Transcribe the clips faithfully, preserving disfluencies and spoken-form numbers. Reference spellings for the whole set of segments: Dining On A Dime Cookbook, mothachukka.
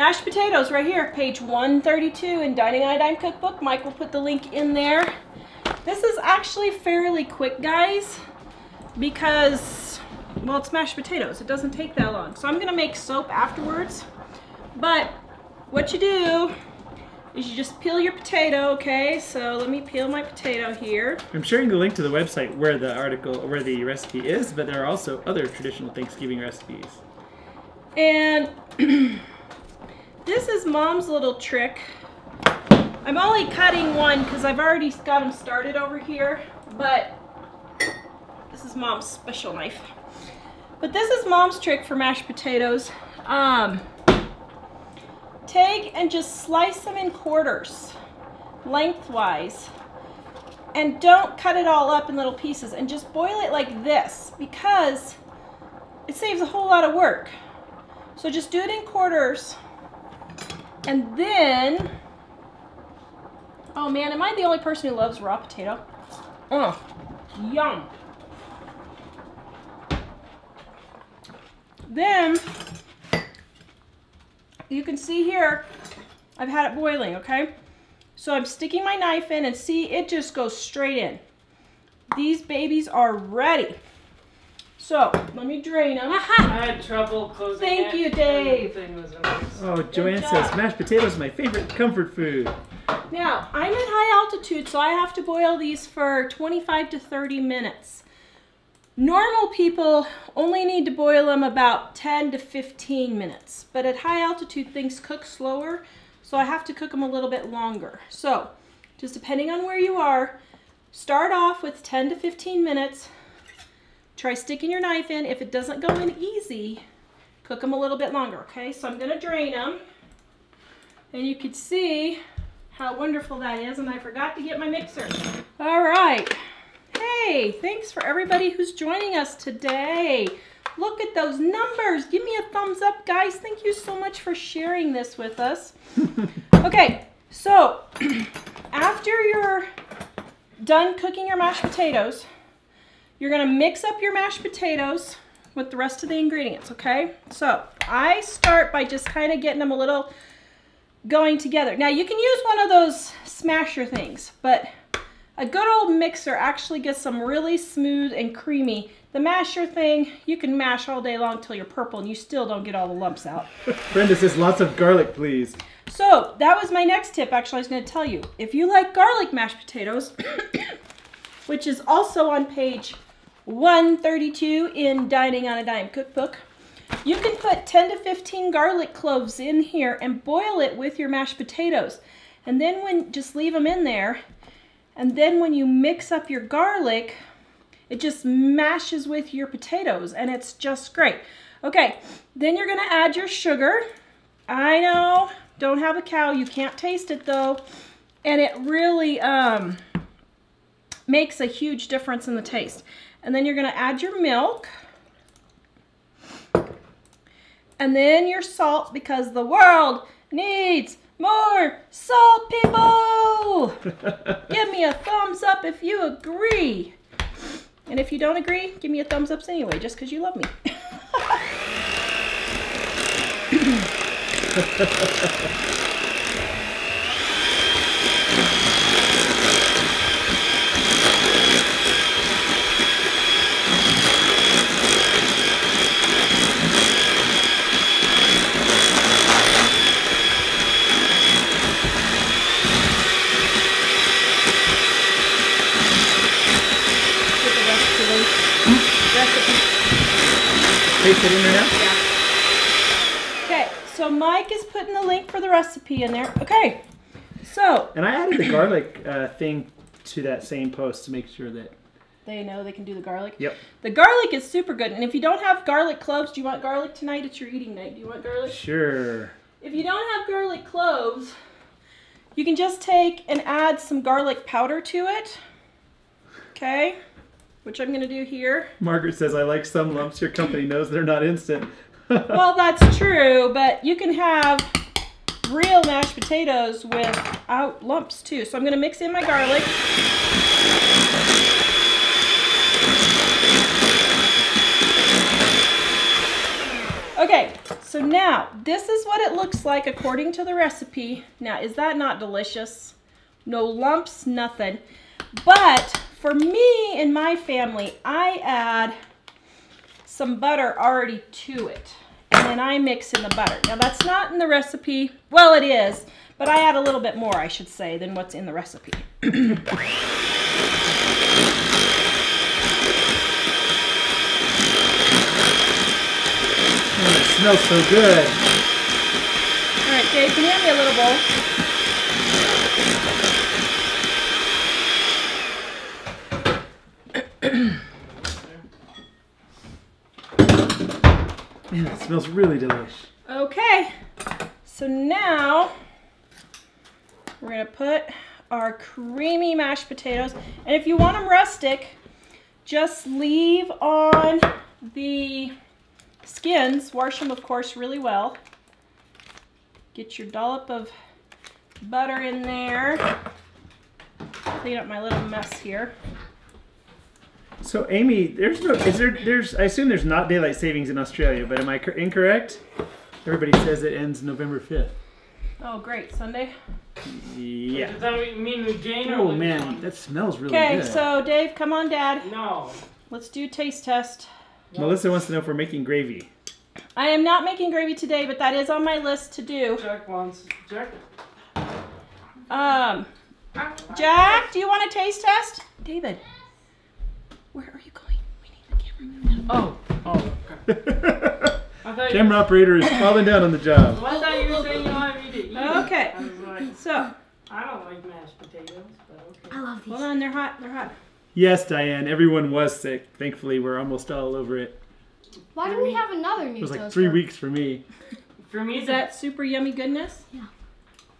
Mashed potatoes right here, page one thirty-two in Dining On A Dime Cookbook. Mike will put the link in there. This is actually fairly quick, guys, because, well, it's mashed potatoes. It doesn't take that long. So I'm gonna make soap afterwards. But what you do is you just peel your potato, okay? So let me peel my potato here. I'm sharing the link to the website where the article, where the recipe is, but there are also other traditional Thanksgiving recipes. And this is Mom's little trick. I'm only cutting one because I've already got them started over here, but this is Mom's special knife. But this is Mom's trick for mashed potatoes. Um, Take and just slice them in quarters, lengthwise, and don't cut it all up in little pieces, and just boil it like this because it saves a whole lot of work. So just do it in quarters, and then, oh man, am I the only person who loves raw potato? Oh, yum. Then, you can see here, I've had it boiling, okay? So I'm sticking my knife in and see, it just goes straight in. These babies are ready. So let me drain them. Aha! I had trouble closing it. Thank you, Dave. Oh, Joanne says, mashed potatoes, my favorite comfort food. Now, I'm at high altitude, so I have to boil these for twenty-five to thirty minutes. Normal people only need to boil them about ten to fifteen minutes, but at high altitude things cook slower, so I have to cook them a little bit longer. So just depending on where you are, start off with ten to fifteen minutes. Try sticking your knife in. If it doesn't go in easy, cook them a little bit longer, okay? So I'm gonna drain them, and you can see how wonderful that is, and I forgot to get my mixer. All right. Hey, thanks for everybody who's joining us today. Look at those numbers. Give me a thumbs up, guys. Thank you so much for sharing this with us. Okay, so after you're done cooking your mashed potatoes, you're gonna mix up your mashed potatoes with the rest of the ingredients, okay? So I start by just kind of getting them a little going together. Now you can use one of those smasher things, but a good old mixer actually gets them really smooth and creamy. The masher thing, you can mash all day long till you're purple and you still don't get all the lumps out. Brenda says, lots of garlic, please. So that was my next tip, actually. I was going to tell you, if you like garlic mashed potatoes, which is also on page one thirty-two in Dining on a Dime Cookbook, you can put ten to fifteen garlic cloves in here and boil it with your mashed potatoes. And then when, just leave them in there. And then when you mix up your garlic, it just mashes with your potatoes and it's just great. Okay, then you're gonna add your sugar. I know, don't have a cow, you can't taste it though. And it really um, makes a huge difference in the taste. And then you're gonna add your milk. And then your salt, because the world needs more salt, people! Give me a thumbs up if you agree. And if you don't agree, give me a thumbs up anyway, just because you love me. Paste it in there now? Yeah. Okay, so Mike is putting the link for the recipe in there. Okay, so. And I added the garlic uh, thing to that same post to make sure that they know they can do the garlic. Yep. The garlic is super good. And if you don't have garlic cloves, do you want garlic tonight? It's your eating night. Do you want garlic? Sure. If you don't have garlic cloves, you can just take and add some garlic powder to it. Okay. Which I'm going to do here. Margaret says, I like some lumps. Your company knows they're not instant. Well, that's true, but you can have real mashed potatoes without lumps too. So I'm going to mix in my garlic. Okay, So now this is what it looks like according to the recipe. Now, is that not delicious? No lumps, nothing. But for me and my family, I add some butter already to it, and then I mix in the butter. Now that's not in the recipe. Well, it is, but I add a little bit more, I should say, than what's in the recipe. It smells so good. All right, Dave, can you hand me a little bowl? Man, that smells really delicious. Okay, so now we're gonna put our creamy mashed potatoes, and if you want them rustic, just leave on the skins, wash them of course really well. Get your dollop of butter in there. Clean up my little mess here. So Amy, there's no, is there, there's, I assume there's not daylight savings in Australia, but am I incorrect? Everybody says it ends November fifth. Oh great, Sunday? Yeah. Wait, does that mean we gain or lose? Oh man, that smells really good. Okay, so Dave, come on Dad. No. Let's do taste test. Yep. Melissa wants to know if we're making gravy. I am not making gravy today, but that is on my list to do. Jack wants. Jack? Um, Jack, do you want a taste test? David, where are you going? We need the camera moved up. Oh, oh, okay. Camera operator is falling down on the job. Well, I thought you were saying you don't need to eat it. Okay, I was like, so. I don't like mashed potatoes, but okay. I love these. Hold on, they're hot, they're hot. Yes, Diane, everyone was sick. Thankfully, we're almost all over it. Why do we have another new toaster? It was like three weeks for me. For me, is that super yummy goodness? Yeah.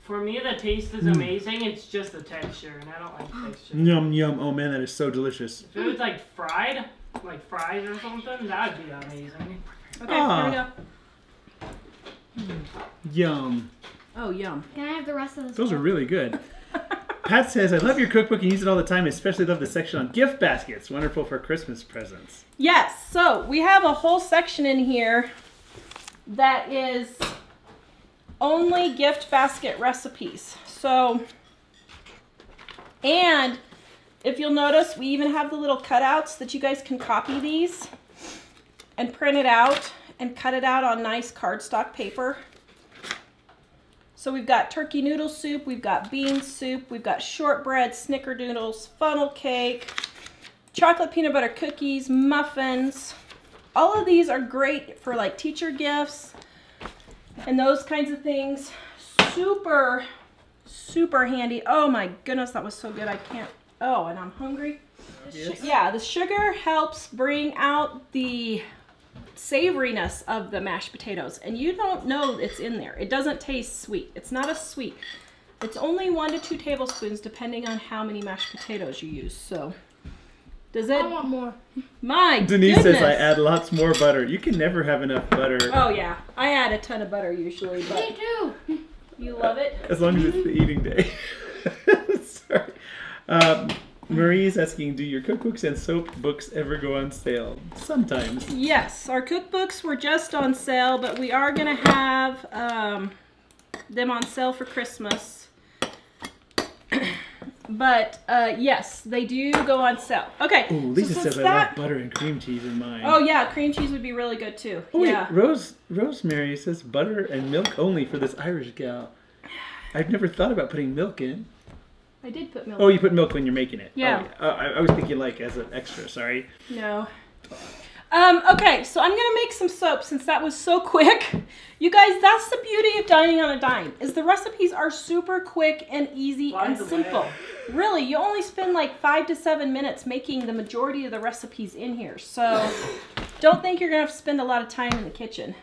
For me, the taste is amazing. Mm. It's just the texture, and I don't like the texture. Yum, yum. Oh, man, that is so delicious. If it was like fried, like fries or something, that would be amazing. Okay, ah. Here we go. Mm. Yum. Oh, yum. Can I have the rest of this? Those one? Are really good. Pat says, I love your cookbook and use it all the time. I especially love the section on gift baskets. Wonderful for Christmas presents. Yes. So we have a whole section in here that is only gift basket recipes. So, and if you'll notice, we even have the little cutouts that you guys can copy these and print it out and cut it out on nice cardstock paper. So we've got turkey noodle soup, we've got bean soup, we've got shortbread, snickerdoodles, funnel cake, chocolate peanut butter cookies, muffins. All of these are great for like teacher gifts and those kinds of things. Super, super handy. Oh my goodness, that was so good. I can't, oh, and I'm hungry. Yes. Yeah, the sugar helps bring out the savoriness of the mashed potatoes, and you don't know it's in there. It doesn't taste sweet. It's not a sweet. It's only one to two tablespoons depending on how many mashed potatoes you use. So does it? I want more. My Denise goodness. Says I add lots more butter. You can never have enough butter. Oh yeah, I add a ton of butter usually. But me too. You love it? As long as it's the eating day. Sorry. Um, Marie is asking, do your cookbooks and soap books ever go on sale? Sometimes. Yes, our cookbooks were just on sale, but we are going to have um, them on sale for Christmas. But uh, yes, they do go on sale. Okay. Oh, Lisa so says that... I love butter and cream cheese in mine. Oh yeah, cream cheese would be really good too. Oh, yeah. Wait, Rose, Rosemary says butter and milk only for this Irish gal. I've never thought about putting milk in. I did put milk. Oh, you put milk when you're making it. Yeah. Oh, yeah. I, I was thinking like as an extra, sorry. No. Um, okay, so I'm going to make some soap since that was so quick. You guys, that's the beauty of Dining on a Dime, is the recipes are super quick and easy By and simple. Way. Really, you only spend like five to seven minutes making the majority of the recipes in here. So don't think you're going to have to spend a lot of time in the kitchen.